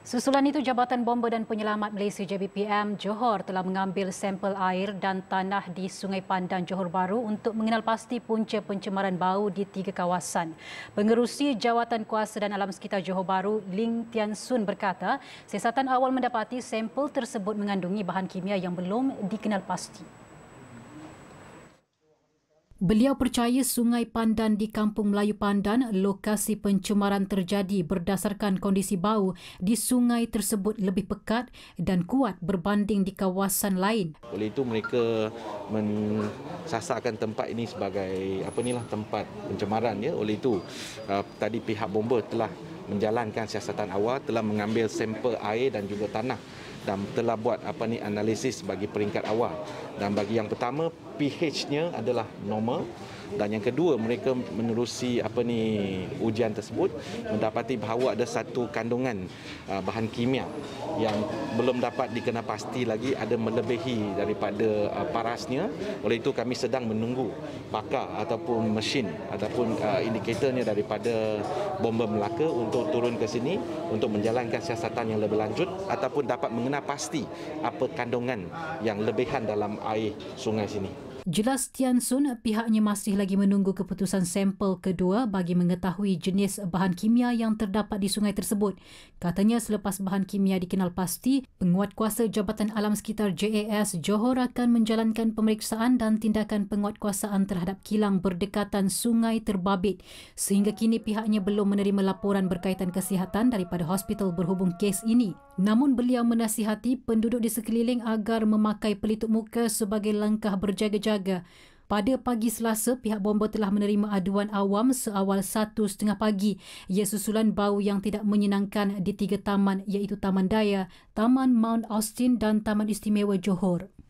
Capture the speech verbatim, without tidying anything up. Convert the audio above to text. Susulan itu, Jabatan Bomba dan Penyelamat Malaysia J B P M Johor telah mengambil sampel air dan tanah di Sungai Pandan, Johor Bahru untuk mengenal pasti punca pencemaran bau di tiga kawasan. Pengerusi Jawatan Kuasa dan Alam Sekitar Johor Bahru, Ling Tian Sun berkata, siasatan awal mendapati sampel tersebut mengandungi bahan kimia yang belum dikenal pasti. Beliau percaya Sungai Pandan di Kampung Melayu Pandan, lokasi pencemaran terjadi berdasarkan kondisi bau di sungai tersebut lebih pekat dan kuat berbanding di kawasan lain. Oleh itu mereka mensasarkan tempat ini sebagai apa inilah tempat pencemaran ya. Oleh itu uh, tadi pihak bomba telah menjalankan siasatan awal, telah mengambil sampel air dan juga tanah dan telah buat apa ni analisis bagi peringkat awal. Dan bagi yang pertama pH-nya adalah normal dan yang kedua mereka menerusi apa ni ujian tersebut mendapati bahawa ada satu kandungan uh, bahan kimia yang belum dapat dikenal pasti lagi, ada melebihi daripada uh, parasnya. Oleh itu kami sedang menunggu bakar ataupun mesin ataupun uh, indikatornya daripada bomba Melaka untuk turun ke sini untuk menjalankan siasatan yang lebih lanjut ataupun dapat mengenal pasti apa kandungan yang lebihan dalam air sungai sini. Jelas Tian Sun, pihaknya masih lagi menunggu keputusan sampel kedua bagi mengetahui jenis bahan kimia yang terdapat di sungai tersebut. Katanya selepas bahan kimia dikenal pasti, penguatkuasa Jabatan Alam Sekitar J A S Johor akan menjalankan pemeriksaan dan tindakan penguatkuasaan terhadap kilang berdekatan sungai terbabit. Sehingga kini pihaknya belum menerima laporan berkaitan kesihatan daripada hospital berhubung kes ini. Namun beliau menasihati penduduk di sekeliling agar memakai pelitup muka sebagai langkah berjaga-jaga. Pada pagi Selasa, pihak bomba telah menerima aduan awam seawal satu tiga puluh pagi ia susulan bau yang tidak menyenangkan di tiga taman iaitu Taman Daya, Taman Mount Austin dan Taman Istimewa Johor.